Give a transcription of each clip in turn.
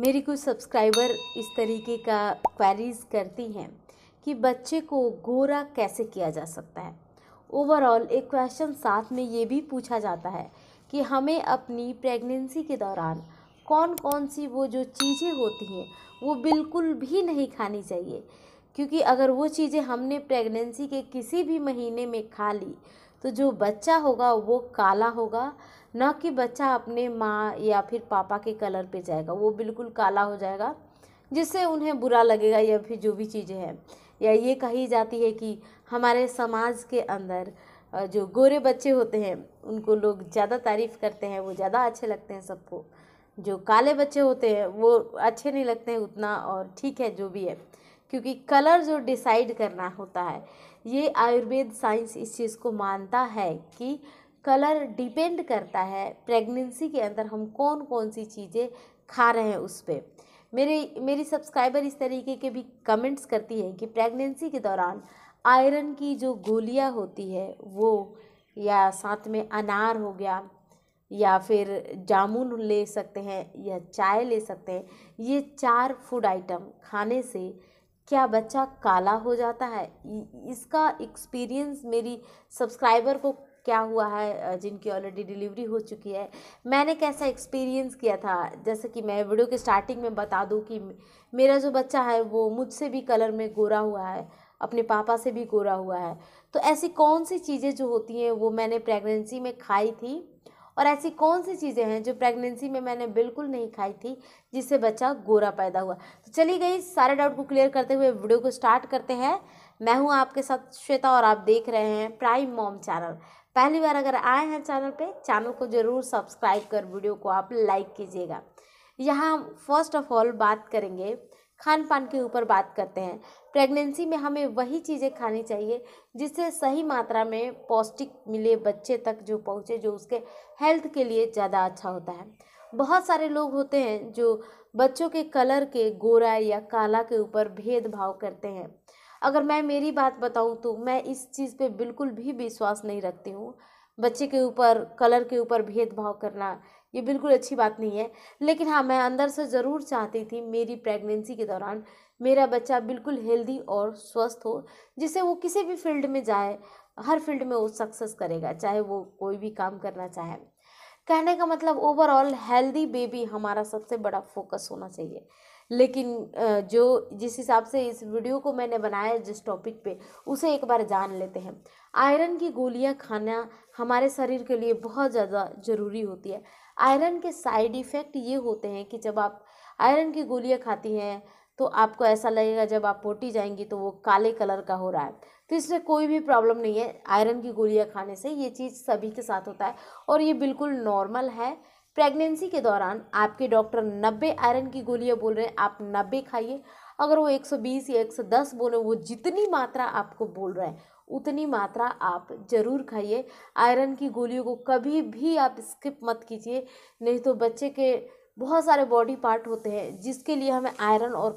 मेरी कुछ सब्सक्राइबर इस तरीके का क्वेरीज़ करती हैं कि बच्चे को गोरा कैसे किया जा सकता है। ओवरऑल एक क्वेश्चन साथ में ये भी पूछा जाता है कि हमें अपनी प्रेगनेंसी के दौरान कौन कौन सी वो जो चीज़ें होती हैं वो बिल्कुल भी नहीं खानी चाहिए, क्योंकि अगर वो चीज़ें हमने प्रेगनेंसी के किसी भी महीने में खा ली तो जो बच्चा होगा वो काला होगा, ना कि बच्चा अपने माँ या फिर पापा के कलर पे जाएगा, वो बिल्कुल काला हो जाएगा, जिससे उन्हें बुरा लगेगा या फिर जो भी चीज़ें हैं। या ये कही जाती है कि हमारे समाज के अंदर जो गोरे बच्चे होते हैं उनको लोग ज़्यादा तारीफ़ करते हैं, वो ज़्यादा अच्छे लगते हैं सबको। जो काले बच्चे होते हैं वो अच्छे नहीं लगते हैं उतना, और ठीक है जो भी है, क्योंकि कलर जो डिसाइड करना होता है, ये आयुर्वेद साइंस इस चीज़ को मानता है कि कलर डिपेंड करता है प्रेगनेंसी के अंदर हम कौन कौन सी चीज़ें खा रहे हैं उस पर। मेरी सब्सक्राइबर इस तरीके के भी कमेंट्स करती है कि प्रेगनेंसी के दौरान आयरन की जो गोलियां होती है वो, या साथ में अनार हो गया, या फिर जामुन ले सकते हैं, या चाय ले सकते हैं। ये 4 फूड आइटम खाने से क्या बच्चा काला हो जाता है? इसका एक्सपीरियंस मेरी सब्सक्राइबर को क्या हुआ है, जिनकी ऑलरेडी डिलीवरी हो चुकी है, मैंने कैसा एक्सपीरियंस किया था। जैसे कि मैं वीडियो के स्टार्टिंग में बता दूं कि मेरा जो बच्चा है वो मुझसे भी कलर में गोरा हुआ है, अपने पापा से भी गोरा हुआ है। तो ऐसी कौन सी चीज़ें जो होती हैं वो मैंने प्रेगनेंसी में खाई थी, और ऐसी कौन सी चीज़ें हैं जो प्रेगनेंसी में मैंने बिल्कुल नहीं खाई थी जिससे बच्चा गोरा पैदा हुआ। तो चलिए गाइस, सारे डाउट को क्लियर करते हुए वीडियो को स्टार्ट करते हैं। मैं हूँ आपके साथ श्वेता और आप देख रहे हैं प्राइम मॉम चैनल। पहली बार अगर आए हैं चैनल पे, चैनल को ज़रूर सब्सक्राइब कर वीडियो को आप लाइक कीजिएगा। यहाँ फर्स्ट ऑफ ऑल बात करेंगे खान पान के ऊपर, बात करते हैं। प्रेगनेंसी में हमें वही चीज़ें खानी चाहिए जिससे सही मात्रा में पौष्टिक मिले, बच्चे तक जो पहुँचे, जो उसके हेल्थ के लिए ज़्यादा अच्छा होता है। बहुत सारे लोग होते हैं जो बच्चों के कलर के गोरा या काला के ऊपर भेदभाव करते हैं। अगर मैं मेरी बात बताऊं तो मैं इस चीज़ पे बिल्कुल भी विश्वास नहीं रखती हूँ। बच्चे के ऊपर कलर के ऊपर भेदभाव करना ये बिल्कुल अच्छी बात नहीं है। लेकिन हाँ, मैं अंदर से ज़रूर चाहती थी मेरी प्रेगनेंसी के दौरान मेरा बच्चा बिल्कुल हेल्दी और स्वस्थ हो, जिससे वो किसी भी फील्ड में जाए, हर फील्ड में वो सक्सेस करेगा, चाहे वो कोई भी काम करना चाहे। कहने का मतलब ओवरऑल हेल्दी बेबी हमारा सबसे बड़ा फोकस होना चाहिए। लेकिन जिस हिसाब से इस वीडियो को मैंने बनाया, जिस टॉपिक पे, उसे एक बार जान लेते हैं। आयरन की गोलियां खाना हमारे शरीर के लिए बहुत ज़्यादा ज़रूरी होती है। आयरन के साइड इफ़ेक्ट ये होते हैं कि जब आप आयरन की गोलियां खाती हैं तो आपको ऐसा लगेगा जब आप पोटी जाएंगी तो वो काले कलर का हो रहा है। तो इसमें कोई भी प्रॉब्लम नहीं है। आयरन की गोलियाँ खाने से ये चीज़ सभी के साथ होता है और ये बिल्कुल नॉर्मल है। प्रेगनेंसी के दौरान आपके डॉक्टर 90 आयरन की गोलियां बोल रहे हैं, आप 90 खाइए। अगर वो 120 या 110 बोले, वो जितनी मात्रा आपको बोल रहे हैं उतनी मात्रा आप ज़रूर खाइए। आयरन की गोलियों को कभी भी आप स्किप मत कीजिए, नहीं तो बच्चे के बहुत सारे बॉडी पार्ट होते हैं जिसके लिए हमें आयरन और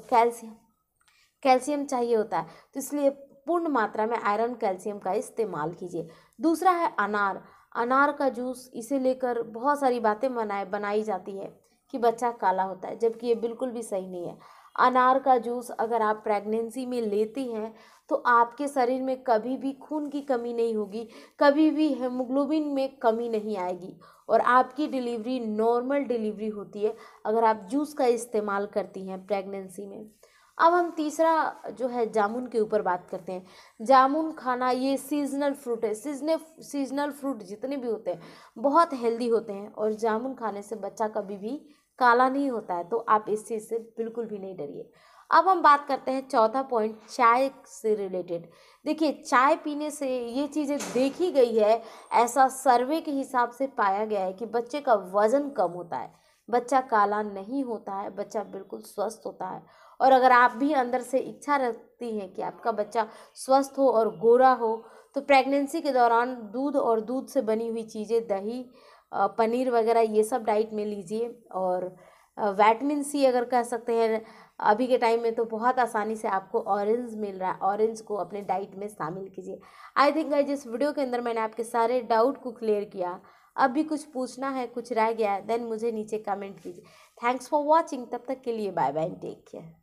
कैल्शियम चाहिए होता है। तो इसलिए पूर्ण मात्रा में आयरन कैल्शियम का इस्तेमाल कीजिए। दूसरा है अनार का जूस। इसे लेकर बहुत सारी बातें बनाई जाती है कि बच्चा काला होता है, जबकि ये बिल्कुल भी सही नहीं है। अनार का जूस अगर आप प्रेगनेंसी में लेती हैं तो आपके शरीर में कभी भी खून की कमी नहीं होगी, कभी भी हीमोग्लोबिन में कमी नहीं आएगी और आपकी डिलीवरी नॉर्मल डिलीवरी होती है अगर आप जूस का इस्तेमाल करती हैं प्रेगनेंसी में। अब हम तीसरा जो है जामुन के ऊपर बात करते हैं। जामुन खाना, ये सीजनल फ्रूट है। सीजनल फ्रूट जितने भी होते हैं बहुत हेल्दी होते हैं और जामुन खाने से बच्चा कभी भी काला नहीं होता है, तो आप इस चीज़ से बिल्कुल भी नहीं डरिए। अब हम बात करते हैं चौथा पॉइंट, चाय से रिलेटेड। देखिए, चाय पीने से ये चीज़ें देखी गई है, ऐसा सर्वे के हिसाब से पाया गया है कि बच्चे का वज़न कम होता है, बच्चा काला नहीं होता है, बच्चा बिल्कुल स्वस्थ होता है। और अगर आप भी अंदर से इच्छा रखती हैं कि आपका बच्चा स्वस्थ हो और गोरा हो, तो प्रेगनेंसी के दौरान दूध और दूध से बनी हुई चीज़ें, दही, पनीर वगैरह, ये सब डाइट में लीजिए। और विटामिन सी अगर कह सकते हैं, अभी के टाइम में तो बहुत आसानी से आपको ऑरेंज मिल रहा है, ऑरेंज को अपने डाइट में शामिल कीजिए। आई थिंक गाइस, इस वीडियो के अंदर मैंने आपके सारे डाउट को क्लियर किया। अब भी कुछ पूछना है, कुछ रह गया है, देन मुझे नीचे कमेंट कीजिए। Thanks for watching. तब तक के लिए बाय बाय, टेक केयर।